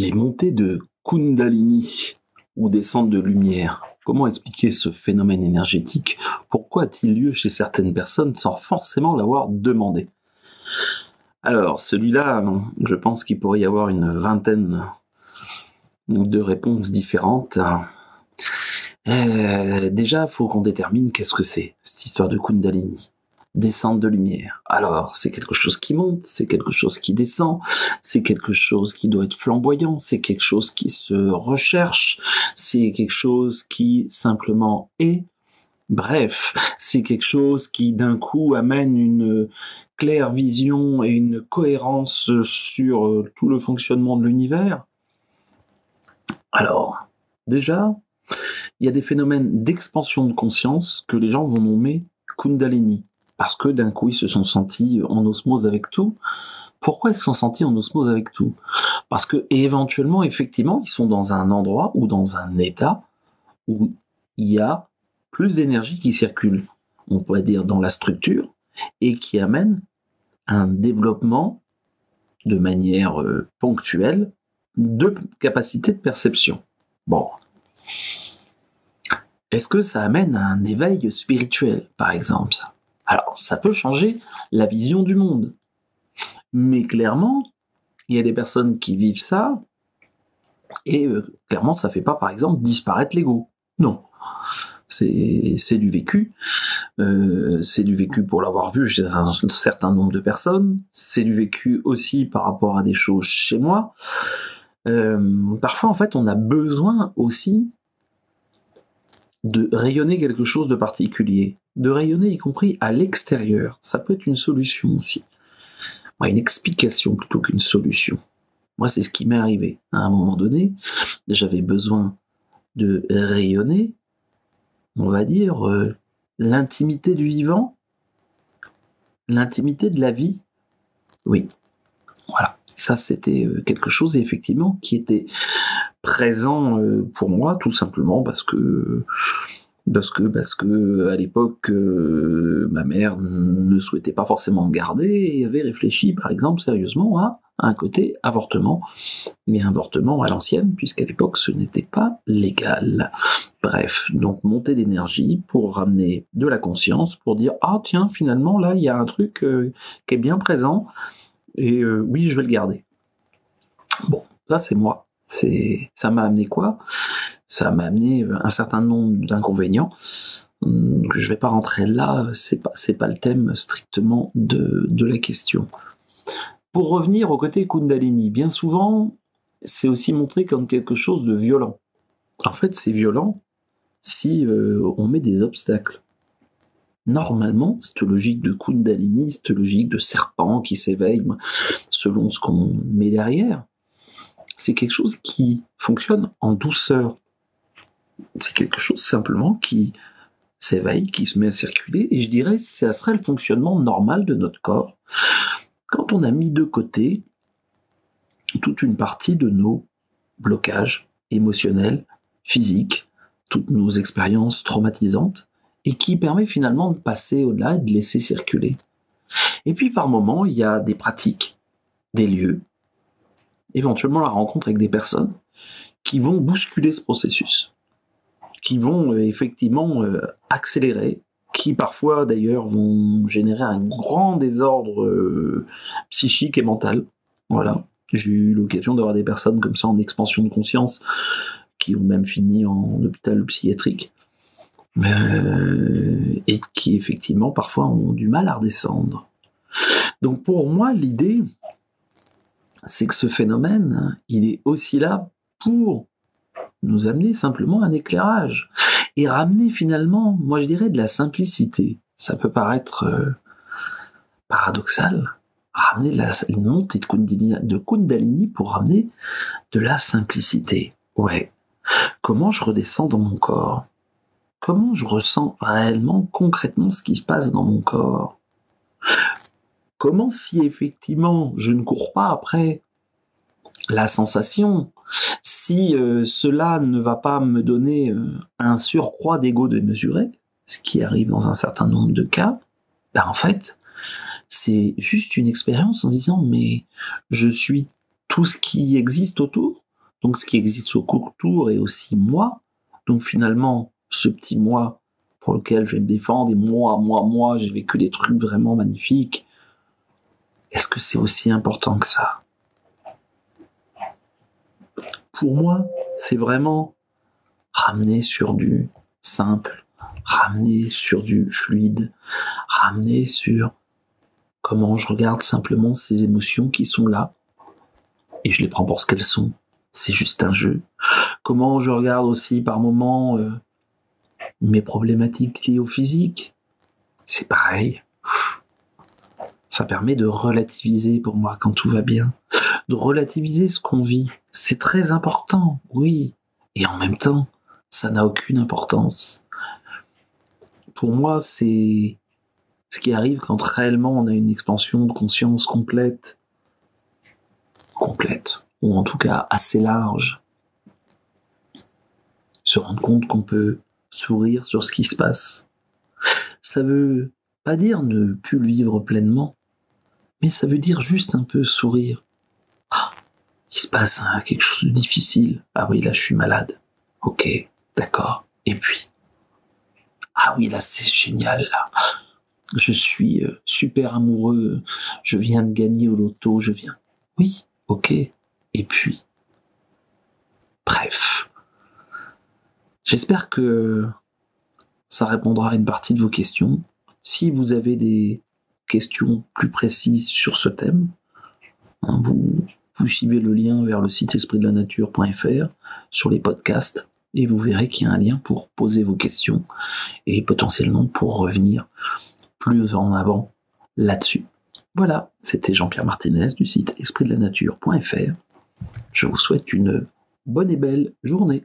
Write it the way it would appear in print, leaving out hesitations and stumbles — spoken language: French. les montées de Kundalini ou descentes de lumière. Comment expliquer ce phénomène énergétique? Pourquoi a-t-il lieu chez certaines personnes sans forcément l'avoir demandé? Alors, celui-là, je pense qu'il pourrait y avoir une vingtaine de réponses différentes. Déjà, il faut qu'on détermine qu'est-ce que c'est, cette histoire de Kundalini. Descente de lumière. Alors, c'est quelque chose qui monte, c'est quelque chose qui descend, c'est quelque chose qui doit être flamboyant, c'est quelque chose qui se recherche, c'est quelque chose qui simplement est. Bref, c'est quelque chose qui d'un coup amène une claire vision et une cohérence sur tout le fonctionnement de l'univers. Alors, déjà, il y a des phénomènes d'expansion de conscience que les gens vont nommer Kundalini. Parce que d'un coup, ils se sont sentis en osmose avec tout. Pourquoi ils se sont sentis en osmose avec tout? Parce que, éventuellement, effectivement, ils sont dans un endroit ou dans un état où il y a plus d'énergie qui circule, on pourrait dire dans la structure, et qui amène un développement de manière ponctuelle de capacité de perception. Bon. Est-ce que ça amène à un éveil spirituel, par exemple? Alors, ça peut changer la vision du monde. Mais clairement, il y a des personnes qui vivent ça, et clairement, ça ne fait pas, par exemple, disparaître l'ego. Non. C'est du vécu. C'est du vécu pour l'avoir vu chez un certain nombre de personnes. C'est du vécu aussi par rapport à des choses chez moi. Parfois, en fait, on a besoin aussi de rayonner quelque chose de particulier, de rayonner y compris à l'extérieur. Ça peut être une solution aussi. Une explication plutôt qu'une solution. Moi, c'est ce qui m'est arrivé. À un moment donné, j'avais besoin de rayonner, on va dire, l'intimité du vivant, l'intimité de la vie. Oui, voilà. Ça, c'était quelque chose, effectivement, qui était présent pour moi, tout simplement, parce que à l'époque, ma mère ne souhaitait pas forcément me garder et avait réfléchi, par exemple, sérieusement à un côté avortement, mais avortement à l'ancienne, puisqu'à l'époque, ce n'était pas légal. Bref, donc montée d'énergie pour ramener de la conscience, pour dire « Ah tiens, finalement, là, il y a un truc qui est bien présent, et oui, je vais le garder. » Bon, ça, c'est moi. Ça m'a amené quoi? Ça m'a amené un certain nombre d'inconvénients. Je ne vais pas rentrer là, c'est pas le thème strictement de la question. Pour revenir au côté Kundalini, bien souvent, c'est aussi montré comme quelque chose de violent. En fait, c'est violent si on met des obstacles. Normalement, cette logique de Kundalini, cette logique de serpent qui s'éveille, selon ce qu'on met derrière, c'est quelque chose qui fonctionne en douceur. C'est quelque chose simplement qui s'éveille, qui se met à circuler, et je dirais que ça serait le fonctionnement normal de notre corps. Quand on a mis de côté toute une partie de nos blocages émotionnels, physiques, toutes nos expériences traumatisantes, et qui permet finalement de passer au-delà et de laisser circuler. Et puis par moments, il y a des pratiques, des lieux, éventuellement la rencontre avec des personnes qui vont bousculer ce processus, qui vont effectivement accélérer, qui parfois d'ailleurs vont générer un grand désordre psychique et mental. Voilà. J'ai eu l'occasion d'avoir des personnes comme ça en expansion de conscience qui ont même fini en hôpital psychiatrique et qui effectivement parfois ont du mal à redescendre. Donc pour moi, l'idée, c'est que ce phénomène, il est aussi là pour nous amener simplement un éclairage et ramener finalement, moi je dirais, de la simplicité. Ça peut paraître paradoxal, ramener une montée de Kundalini pour ramener de la simplicité. Ouais. Comment je redescends dans mon corps? Comment je ressens réellement, concrètement, ce qui se passe dans mon corps? Comment, si effectivement je ne cours pas après la sensation, si cela ne va pas me donner un surcroît d'ego démesuré, ce qui arrive dans un certain nombre de cas, ben en fait, c'est juste une expérience en disant « mais je suis tout ce qui existe autour, donc ce qui existe autour est aussi moi, donc finalement ce petit moi pour lequel je vais me défendre, et moi, j'ai vécu des trucs vraiment magnifiques, est-ce que c'est aussi important que ça? Pour moi, c'est vraiment ramener sur du simple, ramener sur du fluide, ramener sur comment je regarde simplement ces émotions qui sont là, et je les prends pour ce qu'elles sont, c'est juste un jeu. Comment je regarde aussi par moments mes problématiques liées au physique, c'est pareil. Ça permet de relativiser pour moi quand tout va bien, de relativiser ce qu'on vit, c'est très important, oui, et en même temps, ça n'a aucune importance. Pour moi, c'est ce qui arrive quand réellement on a une expansion de conscience complète, ou en tout cas assez large, se rendre compte qu'on peut sourire sur ce qui se passe. Ça veut pas dire ne plus le vivre pleinement, mais ça veut dire juste un peu sourire. Ah, il se passe quelque chose de difficile. Ah oui, là je suis malade. Ok, d'accord. Et puis, ah oui, là c'est génial, là. Je suis super amoureux, je viens de gagner au loto, je viens. Oui, ok, et puis, bref, j'espère que ça répondra à une partie de vos questions. Si vous avez des questions plus précises sur ce thème, hein, vous suivez le lien vers le site esprit-de-la-nature.fr sur les podcasts, et vous verrez qu'il y a un lien pour poser vos questions et potentiellement pour revenir plus en avant là-dessus. Voilà, c'était Jean-Pierre Martinez du site esprit-de-la-nature.fr. Je vous souhaite une bonne et belle journée.